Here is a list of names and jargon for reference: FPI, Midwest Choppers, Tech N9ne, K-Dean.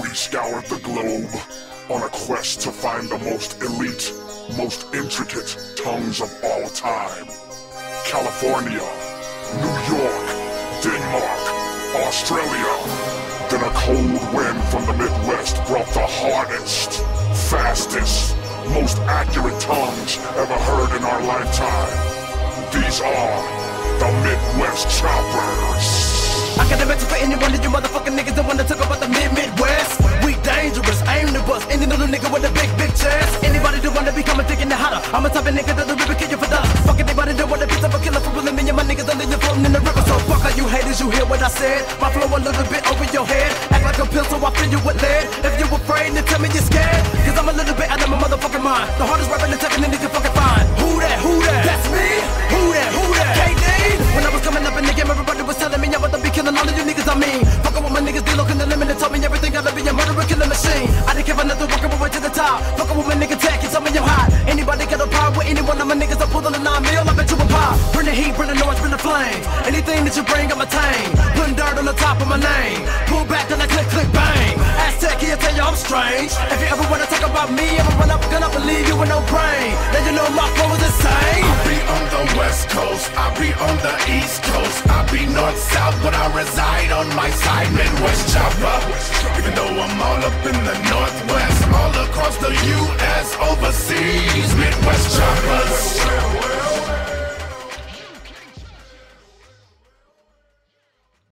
We scoured the globe on a quest to find the most elite, most intricate tongues of all time. California, New York, Denmark, Australia. Then a cold wind from the Midwest brought the hardest, fastest, most accurate tongues ever heard in our lifetime. These are the Midwest Choppers. I got the message for anyone of you motherfucking niggas that wanna talk about the Midwest. We dangerous, aim to bust any little nigga with a big chest. Anybody that wanna be coming, thinking the hotter. I'm a type of nigga that'll really kill you for the fuck. Anybody that wanna be a killer for really me and my niggas under you floating in the river. So fuck all you haters, you hear what I said? My flow a little bit over your head. Act like a pill so I fill you with lead. If you afraid, then tell me you're scared. Cause I'm a little bit out of my motherfucking mind. The hardest rapping and taking a nigga fucking fine. Who that? Who that? That's me. Who that? Who that? KD. When I was coming up in the game, everybody was telling me I was the killing all of you niggas, I mean. Fuckin' with my niggas, they look in the limit and told me everything gotta be a murderer killing machine. I didn't give another walk away to the top. Fuckin' with my nigga tech, you tell me I'm hot. Anybody got a problem with any one of my niggas, I pull on a 9mm, I bet you a pop. Bring the heat, bring the noise, bring the flame. Anything that you bring, I'ma tame. Putting dirt on the top of my name. Pull back till I click, click, bang. Aztec, he'll tell you I'm strange. If you ever wanna talk about me, I'ma run up, gonna believe you with no brain. Now you know my flow is insane. I be on the West Coast, I be on the East Coast, I be North, South, but I reside on my side, Midwest Chopper. Even though I'm all up in the Northwest, all across the U.S., overseas, Midwest Choppers.